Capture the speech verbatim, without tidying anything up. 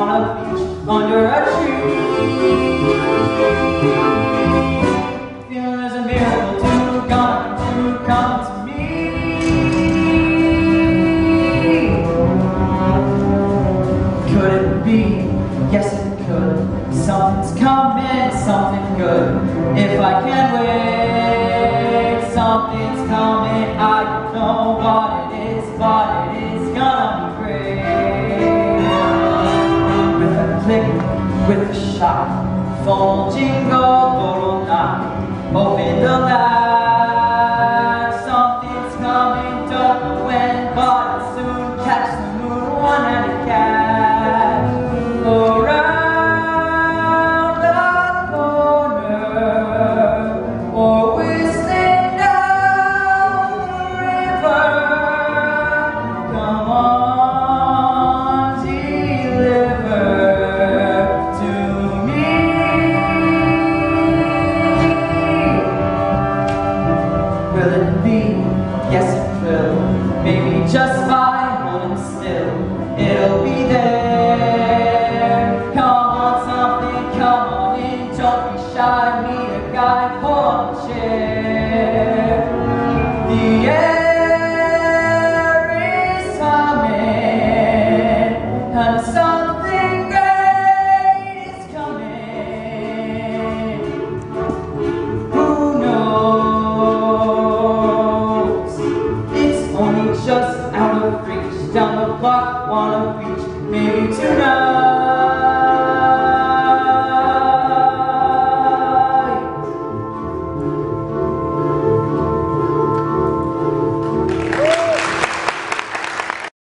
on a beach under a tree. There is a miracle to come, to come to me. Could it be? Yes, it could. Something's coming, something good. If I can't wait, something's coming. I don't know what it is, but it is gonna be great. With a click, with a shot, full jingle, total knock, open the latch. Something's coming, don't know when, but I'll soon catch the moon, one and a cat. Yes, it will. Maybe just by holding still, it'll be there. Come on, something, come on in. Don't be shy, need a guide, pull on a chair. The air is humming, and something great is coming. Who knows? Just out of reach, down the block, wanna reach, maybe tonight.